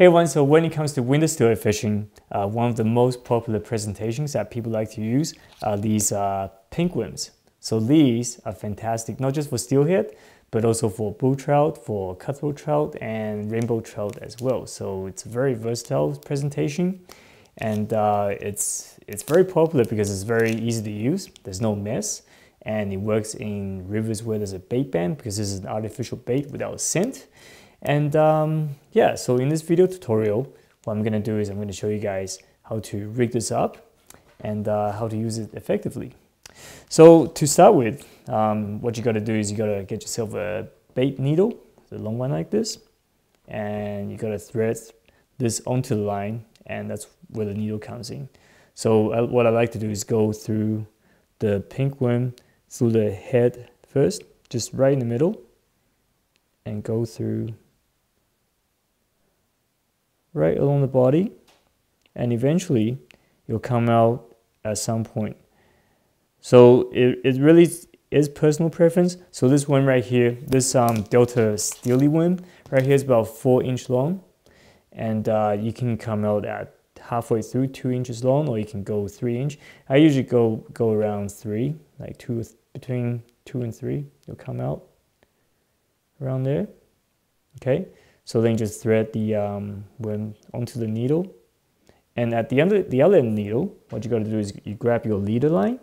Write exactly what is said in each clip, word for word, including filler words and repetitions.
Hey everyone, so when it comes to winter steely fishing, uh, one of the most popular presentations that people like to use are these uh, pink worms. So these are fantastic, not just for steelhead, but also for bull trout, for cutthroat trout, and rainbow trout as well. So it's a very versatile presentation, and uh, it's, it's very popular because it's very easy to use, there's no mess, and it works in rivers where there's a bait ban because this is an artificial bait without scent. And um, yeah, so in this video tutorial, what I'm gonna do is I'm gonna show you guys how to rig this up and uh, how to use it effectively. So to start with, um, what you gotta do is you gotta get yourself a bait needle, a long one like this, and you gotta thread this onto the line, and that's where the needle comes in. So uh, what I like to do is go through the pink worm through the head first, just right in the middle, and go through right along the body, and eventually you'll come out at some point. So it, it really is personal preference. So this one right here, this um, Delta Steely worm right here is about four inch long, and uh, you can come out at halfway through, two inches long, or you can go three inch. I usually go go around three, like two between two and three. You'll come out around there. Okay, so then just thread the um, worm onto the needle, and at the end of the other needle, what you got to do is you grab your leader line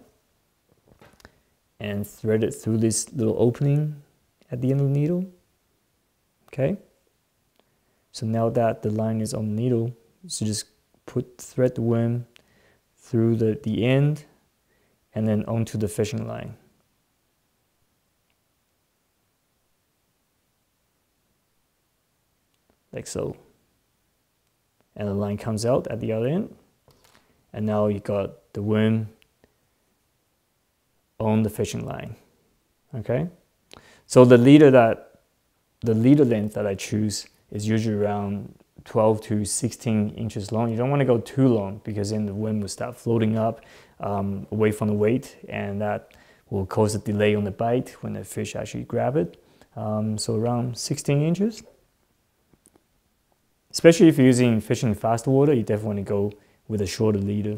and thread it through this little opening at the end of the needle. Okay, so now that the line is on the needle, so just put thread the worm through the, the end and then onto the fishing line. Like so. And the line comes out at the other end. And now you got the worm on the fishing line. Okay? So the leader that the leader length that I choose is usually around twelve to sixteen inches long. You don't want to go too long because then the worm will start floating up um, away from the weight, and that will cause a delay on the bite when the fish actually grab it. Um, so around sixteen inches. Especially if you're using fishing in faster water, you definitely want to go with a shorter leader.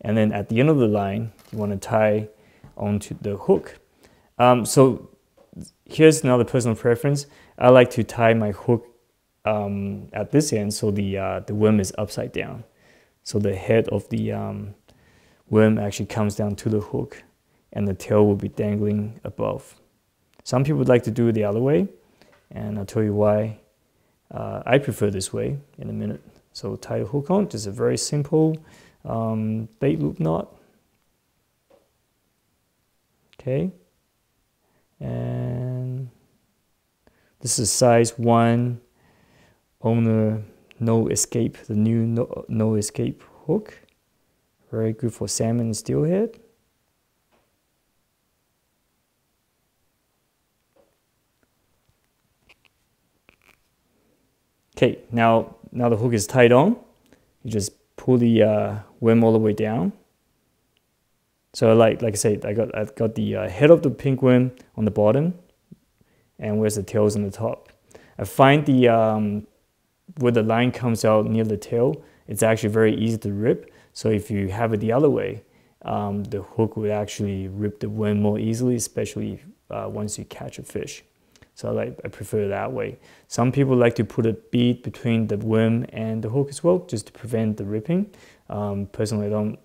And then at the end of the line, you want to tie onto the hook. Um, so here's another personal preference. I like to tie my hook Um, at this end, so the uh, the worm is upside down, so the head of the um, worm actually comes down to the hook, and the tail will be dangling above. Some people would like to do it the other way, and I'll tell you why uh, I prefer this way in a minute. So tie the hook on, just a very simple um, bait loop knot. Okay, and this is size one Owner No Escape, the new no, no Escape hook. Very good for salmon and steelhead. Okay, now, now the hook is tied on. You just pull the uh, worm all the way down. So like, like I said, I got, I've got the uh, head of the pink worm on the bottom, and where's the tails on the top. I find the... Um, where the line comes out near the tail, it's actually very easy to rip. So if you have it the other way, um, the hook would actually rip the worm more easily, especially uh, once you catch a fish. So I, like, I prefer it that way. Some people like to put a bead between the worm and the hook as well, just to prevent the ripping. Um, personally, I don't.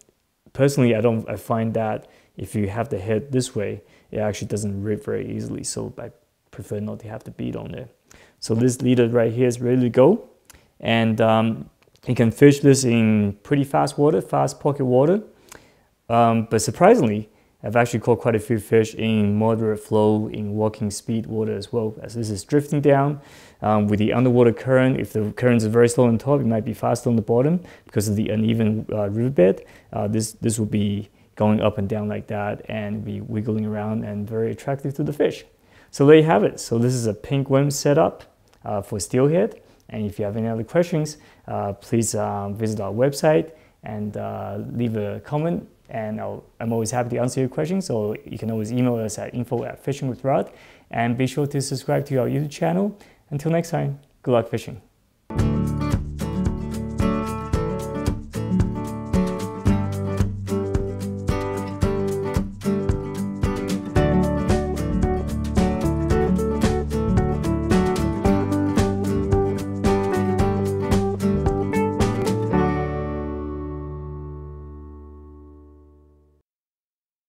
Personally, I don't. I find that if you have the head this way, it actually doesn't rip very easily. So I prefer not to have the bead on there. So this leader right here is ready to go. And um, you can fish this in pretty fast water, fast pocket water. Um, but surprisingly, I've actually caught quite a few fish in moderate flow, in walking speed water as well, as this is drifting down. Um, with the underwater current, if the currents are very slow on top, it might be faster on the bottom because of the uneven uh, riverbed. Uh, this, this will be going up and down like that and be wiggling around and very attractive to the fish. So there you have it. So this is a pink worm setup uh, for steelhead. And if you have any other questions, uh, please um, visit our website and uh, leave a comment. And I'll, I'm always happy to answer your questions. So you can always email us at info at fishing with Rod. And be sure to subscribe to our YouTube channel. Until next time, good luck fishing.